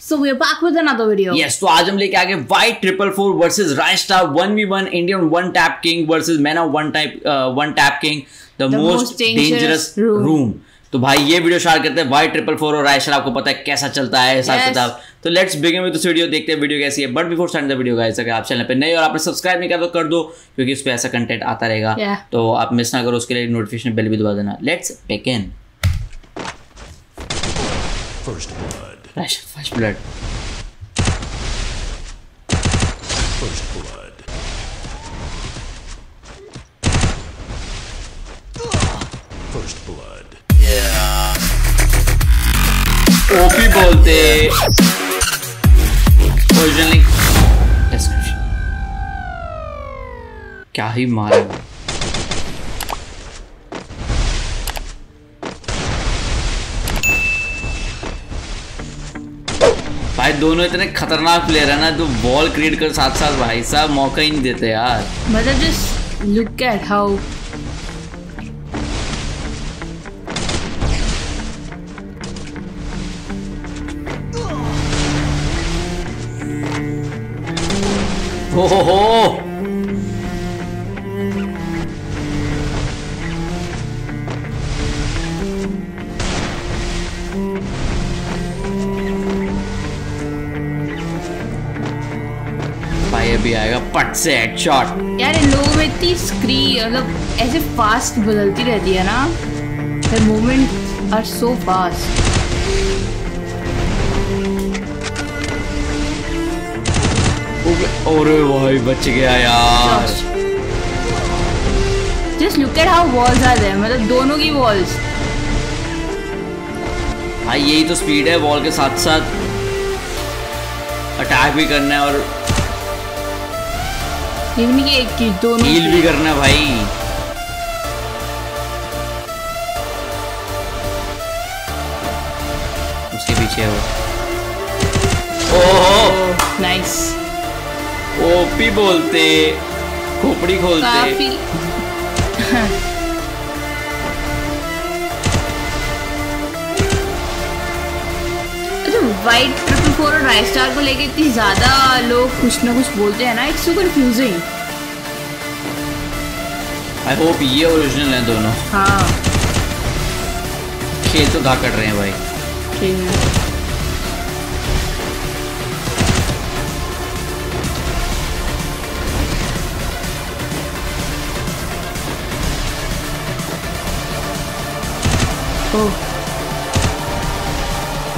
So we're back with another video. Yes, तो आज हम लेके आगे white 444 versus raistar 1v1 Indian one tap king versus man of one tap king, the most dangerous room. तो भाई ये video start करते हैं white 444 और raistar, आपको पता है कैसा चलता है हिसाब किताब। तो let's begin with this video, देखते हैं वीडियो कैसी है। But before starting the video guys, अगर आप चैनल पे नए और आपने सब्सक्राइब नहीं किया तो कर दो, क्योंकि उस पे ऐसा कंटेंट आता रहेगा। तो आप मिस ना करो, उसके लिए नोटिफिकेशन बेल भी दबा देना। Let's begin. First blood. First blood. Yeah. OP बोलते originally description. क्या ही मारा भाई, दोनों इतने खतरनाक प्लेयर है ना, जो बॉल क्रिएट कर साथ साथ भाई साहब मौका ही नहीं देते यार। मतलब जस्ट लुक एट हाउ हो भी आएगा पट से हेडशॉट। यार इन लोगों में इतनी स्क्रीन मतलब ऐसे फास्ट बदलती रहती है ना, the movement are so fast. अरे भाई बच गया यार। Just look at how walls are there, मतलब दोनों की वॉल्स। भाई यही तो स्पीड है, वॉल के साथ साथ अटैक भी करना है और एक की दोनों हील भी करना भाई। उसके पीछे है वो। Oh nice. ओपी बोलते खोपड़ी खोलते। अच्छा व्हाइट 444 और राइस्टार को लेके इतनी ज्यादा लोग कुछ ना कुछ बोलते हैं ना, it's so confusing. I hope ये ओरिजिनल है दोनों। हाँ खेल तो धाकड़ रहे हैं भाई। ओह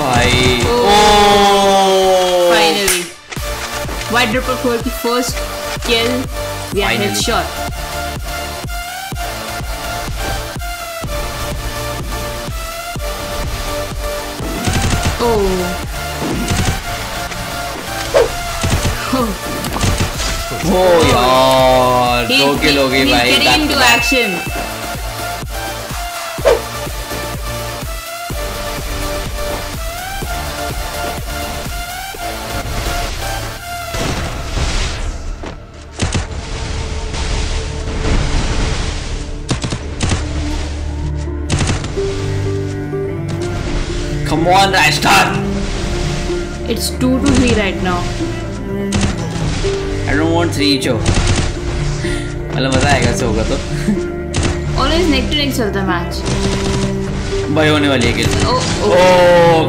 भाई, ओह फाइनली white 444 की फर्स्ट किल या हेडशॉट। Oh. Oh. Oh यार, दो किल हो गई भाई। Getting into action. Come on, raistar. It's 2-3 right now. I don't want 3 cho. मतलब मजा आएगा ऐसे होगा तो। Always neck to neck चलता मैच। भाई होने वाली है किल। ओह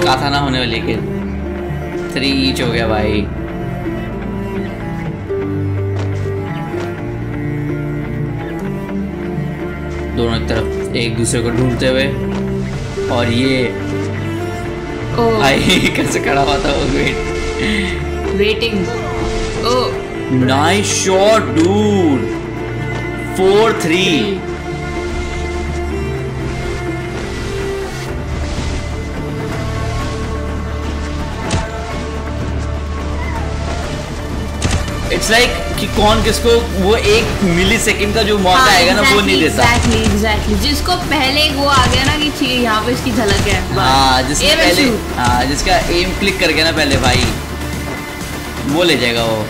कहा था ना होने वाली है किल। 3 each हो गया भाई। दोनों तरफ एक दूसरे को ढूंढते हुए और ये भाई कैसे खड़ा हुआ था वो waiting. Nice shot dude. 4-3। It's like कि कौन किसको वो एक मिली सेकेंड का जो मौका आएगा ना वो नहीं देता। एग्जैक्टली जिसको पहले वो आ गया ना कि ठीक है यहाँ पे इसकी झलक है। हाँ जिसका पहले, हाँ जिसका एम क्लिक कर गया ना पहले भाई वो ले जाएगा वो।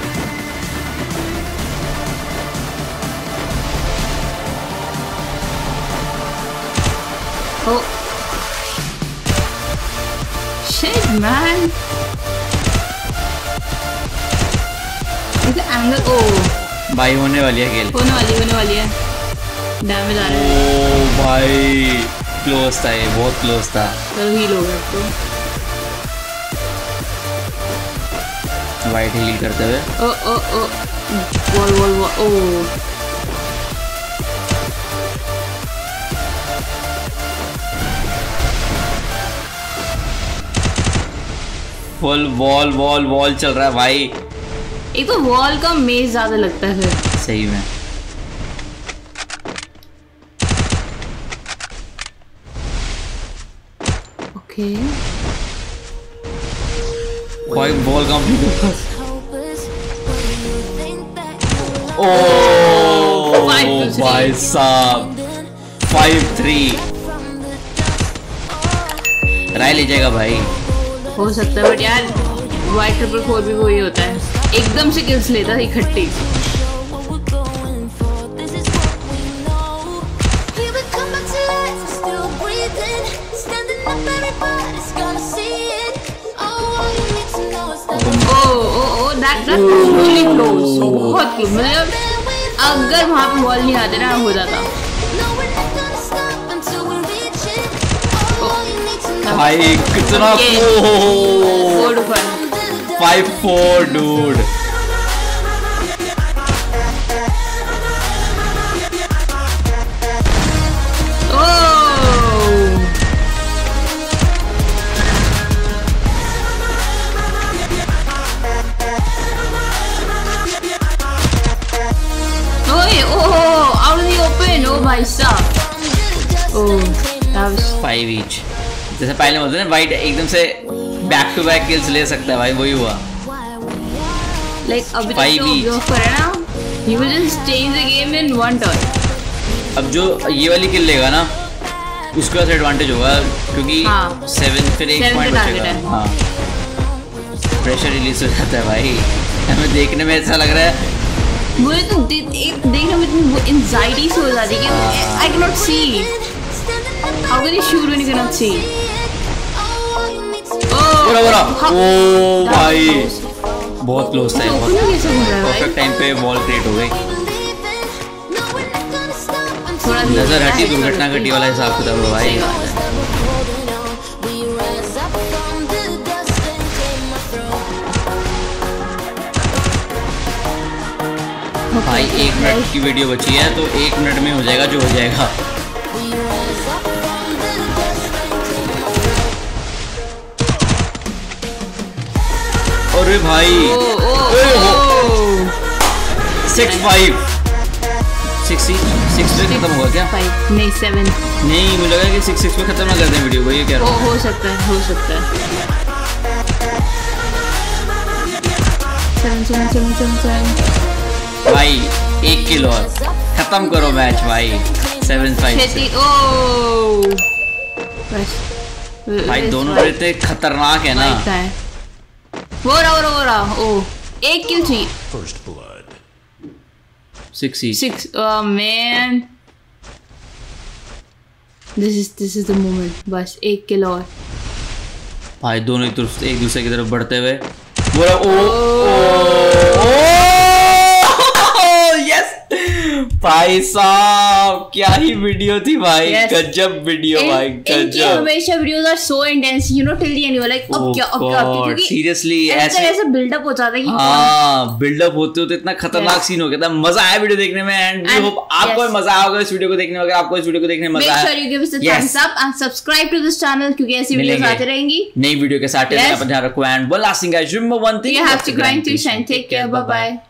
Oh. Shit, man. एंगल। ओ भाई होने वाली है खेल, होने वाली है। डैमेज आ रहा है। ओ भाई क्लोज था, ये बहुत क्लोज था। चलो हील हो गया आपको, वाइट हील करते हुए। ओ ओ ओ वॉल वॉल वॉल। ओ फुल वॉल वॉल वॉल चल रहा है भाई। एक तो वॉल का मेज ज्यादा लगता है फिर सही में। ओके भाई बॉल कंप्लीट। ओ भाई साहब 5-3 राय ले जाएगा भाई, हो सकता है। बट यार वाइट 44 भी वही होता है, एकदम से किल्स लेता है इकट्ठी। बहुत क्लोज, मतलब अगर वहाँ पे बॉल नहीं आते ना हो जाता भाई। कितना 5-4 डूड। ओ ओए ओहो आउट ऑफ द ओपन। ओ भाई साहब। ओ दैट वाज 5 each। जैसे पहले बोलते हैं वाइट एकदम से बैक टू बैक किल्स ले सकता है भाई, वही हुआ। लाइक अभी तो करना ही will just change the game in one turn. अब जो ये वाली किल लेगा ना उसके पास एडवांटेज होगा क्योंकि 7 फिर 1 पॉइंट बचेगा। हां प्रेशर रिलीज हो जाता है भाई। हमें देखने में ऐसा लग रहा है, मुझे तो एक देखने में इतनी एंजाइटी सी हो जाती है कि I can not see, how can you shoot when you can not see. ओ भाई बहुत क्लोज था, परफेक्ट टाइम पे बॉल क्रिएट हो गई। नजर हटी दुर्घटना घटी वाला हिसाब किताब हुआ भाई। भाई 1 मिनट की वीडियो बची है तो 1 मिनट में हो जाएगा जो हो जाएगा। अरे भाई 6-5 6-6 पे खत्म हुआ क्या? 5 नहीं 7 नहीं, मुझे लगा कि 6-6 पे खत्म ना कर दें वीडियो को, ये कह रहा हूं। हो सकता है। भाई 1 किल और खत्म करो मैच भाई 7-5। भाई दोनों रहते खतरनाक है ना। वो रहा। ओ 1 किल चाहिए। First blood 6-6। Oh man this is the moment. बस 1 किल और भाई दोनों एक दूसरे की तरफ बढ़ते हुए। वो रहा। ओ यस भाई साहब क्या ही वीडियो थी भाई, गजब वीडियो भाई, गजब। हमेशा videos are so intense you know till the end, you like अब क्या सीरियसली ऐसे बिल्ड अप हो जाता है कि हां बिल्ड अप होते होते इतना खतरनाक सीन हो गया था। मजा आया वीडियो देखने में एंड आई होप आपको मजा आया होगा इस वीडियो को देखने में। अगर आपको इस वीडियो को देखने में मजा आया make sure you give us a thumbs up and subscribe to this channel क्योंकि ऐसी वीडियोस आते रहेंगी। नई वीडियो के साथ अपना ध्यान रखो and one last thing guys, remember one thing, you have to grind to shine. Take care, bye bye.